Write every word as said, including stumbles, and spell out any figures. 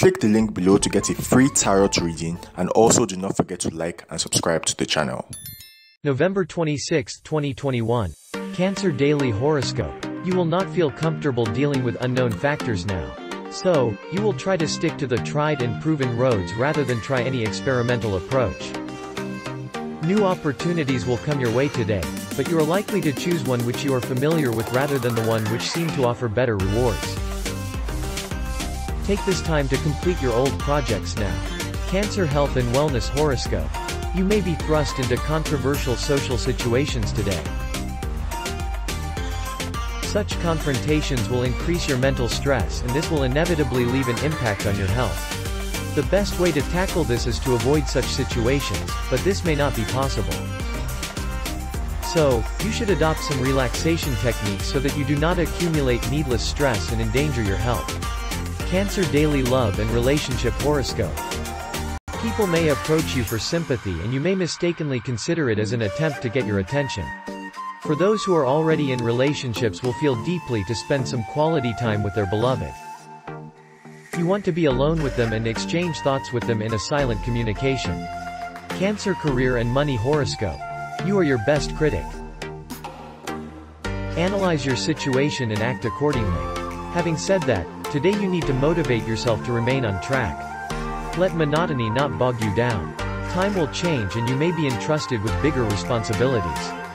Click the link below to get a free tarot reading, and also do not forget to like and subscribe to the channel. November twenty-sixth twenty twenty-one. Cancer Daily Horoscope. You will not feel comfortable dealing with unknown factors now. So, you will try to stick to the tried and proven roads rather than try any experimental approach. New opportunities will come your way today, but you are likely to choose one which you are familiar with rather than the one which seemed to offer better rewards. Take this time to complete your old projects now. Cancer Health and Wellness Horoscope. You may be thrust into controversial social situations today. Such confrontations will increase your mental stress, and this will inevitably leave an impact on your health. The best way to tackle this is to avoid such situations, but this may not be possible. So, you should adopt some relaxation techniques so that you do not accumulate needless stress and endanger your health. Cancer Daily Love and Relationship Horoscope. People may approach you for sympathy, and you may mistakenly consider it as an attempt to get your attention. For those who are already in relationships will feel deeply to spend some quality time with their beloved. You want to be alone with them and exchange thoughts with them in a silent communication. Cancer Career and Money Horoscope. You are your best critic. Analyze your situation and act accordingly. Having said that, today you need to motivate yourself to remain on track. Let monotony not bog you down. Time will change, and you may be entrusted with bigger responsibilities.